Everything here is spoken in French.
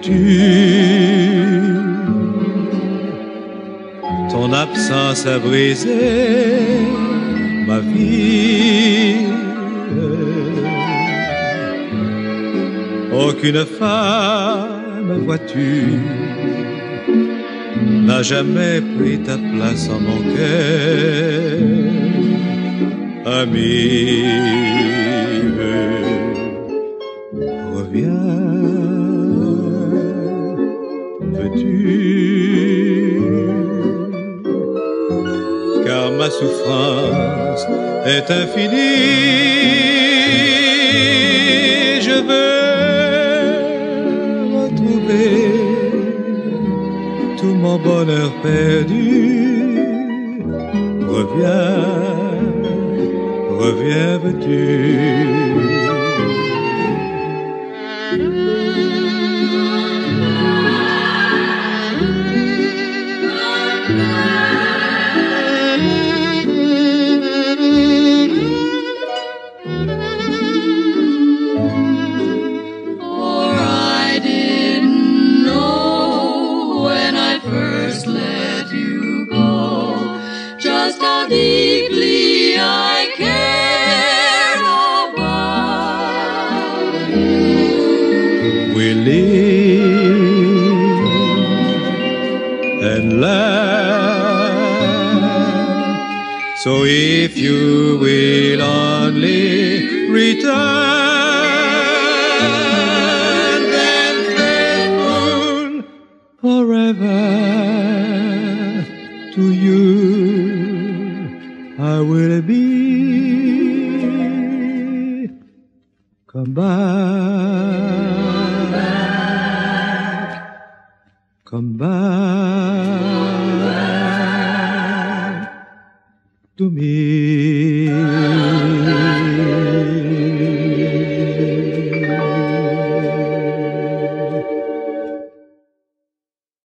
tu. Ton absence a brisé ma vie. Aucune femme, vois-tu, n'a jamais pris ta place en mon cœur, ami. Reviens, veux-tu, car ma souffrance est infinie. Je veux retrouver tout mon bonheur perdu. Reviens, reviens, veux-tu. So if you will only return, then faithful forever to you I will be. Come back, come back.